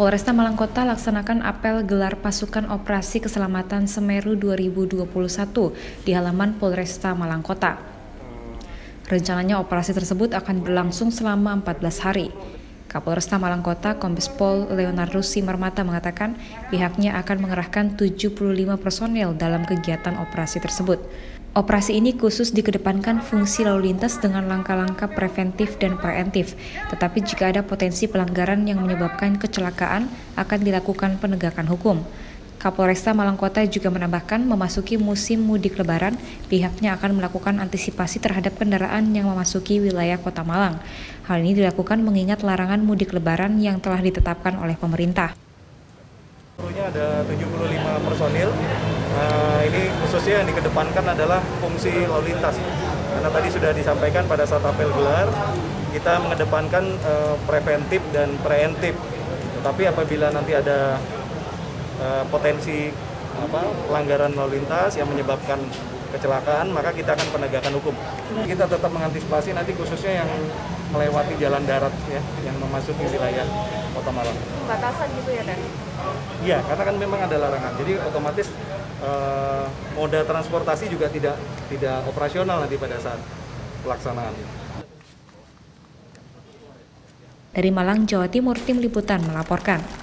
Polresta Malang Kota laksanakan apel gelar pasukan Operasi Keselamatan Semeru 2021 di halaman Polresta Malang Kota. Rencananya operasi tersebut akan berlangsung selama 14 hari. Kapolresta Malang Kota, Kombes Pol Leonardus Simarmata mengatakan pihaknya akan mengerahkan 75 personel dalam kegiatan operasi tersebut. Operasi ini khusus dikedepankan fungsi lalu lintas dengan langkah-langkah preventif dan preemptif. Tetapi jika ada potensi pelanggaran yang menyebabkan kecelakaan, akan dilakukan penegakan hukum. Kapolresta Malang Kota juga menambahkan memasuki musim mudik lebaran, pihaknya akan melakukan antisipasi terhadap kendaraan yang memasuki wilayah Kota Malang. Hal ini dilakukan mengingat larangan mudik lebaran yang telah ditetapkan oleh pemerintah. Seluruhnya ada 75 personil. Ini khususnya yang dikedepankan adalah fungsi lalu lintas, karena tadi sudah disampaikan pada saat apel gelar kita mengedepankan preventif dan preemptif. Tetapi apabila nanti ada potensi pelanggaran lalu lintas yang menyebabkan kecelakaan, maka kita akan penegakan hukum. Kita tetap mengantisipasi nanti khususnya yang melewati jalan darat, ya, yang memasuki wilayah Kota Malang. Batasan gitu ya, Dan? Iya, karena kan memang ada larangan. Jadi otomatis moda transportasi juga tidak operasional nanti pada saat pelaksanaan. Dari Malang, Jawa Timur, tim liputan melaporkan.